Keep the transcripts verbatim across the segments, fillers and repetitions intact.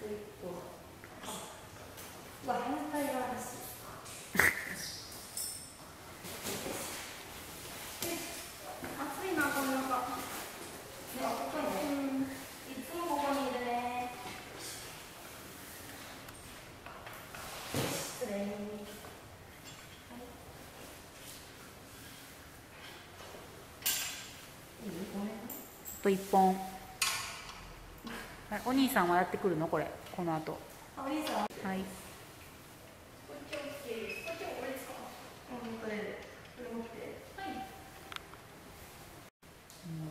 あといっぽん。お兄さんはやってくるのこれ、この後。あ、お兄さん。はい。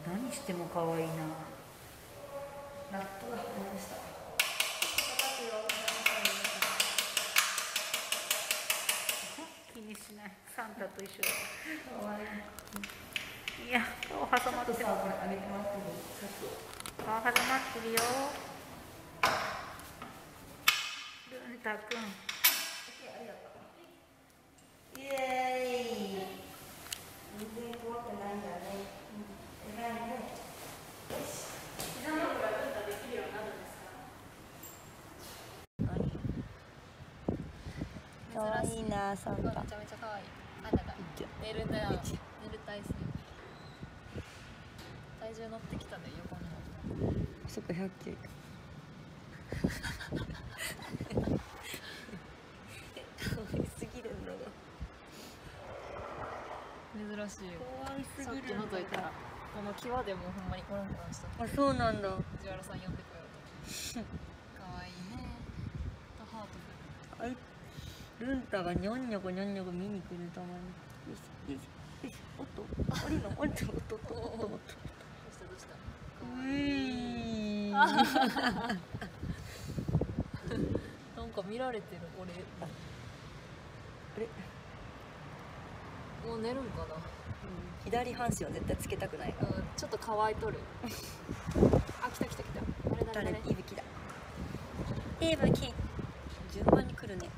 何しても可愛いな。ラップが入りました。気にしない。サンタと一緒だ。可愛い。いや、顔挟まってるよ。顔挟まってるよ。ルンタくん。イエーイ。全然怖くないんだね。偉いね。膝の裏ルンタできるようになるんですか。可愛いな、サンタ。めちゃめちゃ可愛い。あんたが。寝るんだよ。寝る体勢。体重乗ってきたね、横に。そっか、ひゃっキロ。可愛すぎるんだが。珍しいよ。可愛すぎる。さっき覗いたら、この際でもほんまにコロンコロンした。あ、そうなんだ。藤原さん呼んでこようと。可愛いね。とハートフル。あい、ルンタがニョンニョコニョンニョコ見に来るたまに。よし、よし。おっと、あれの、おっと、おっと、おっと、おっと、おっと。うん。なんか見られてる、俺。あれ。もう寝るんかな。左半身は絶対つけたくない。ちょっと乾いとる。あ、来た来た来た。あれ誰だ。いぶきだ。いぶき。順番に来るね。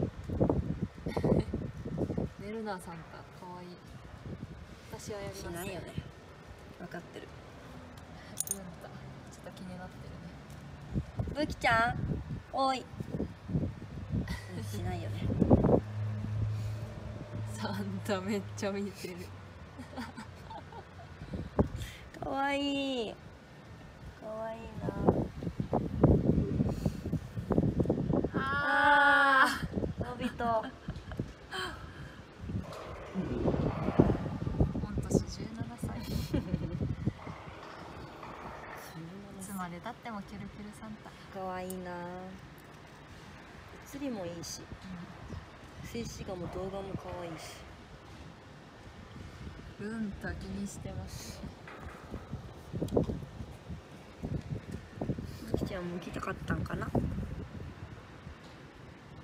寝るな、サンタ。可愛い。私はやります。しないよね。分かってる。ちょっと気になってるね。ブキちゃん、おい。しないよね。サンタめっちゃ見てる。可愛い。可愛いな。ああ、のびと。だってもキュルキュルサンタ可愛いな。写りもいいし、静止画も動画も可愛いし。ルンタ気にしてます。ブキちゃんも来たかったんかな。イ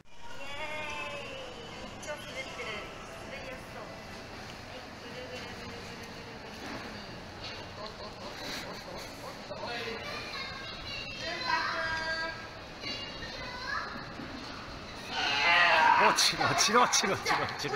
エーイ。超滑ってる。滑りやすそう。ぐるぐるぐるぐるぐるぐるぐる。おっとおっとおっとおっとおっとおっと。落ちる落ちる落ちる落ちる落ちる。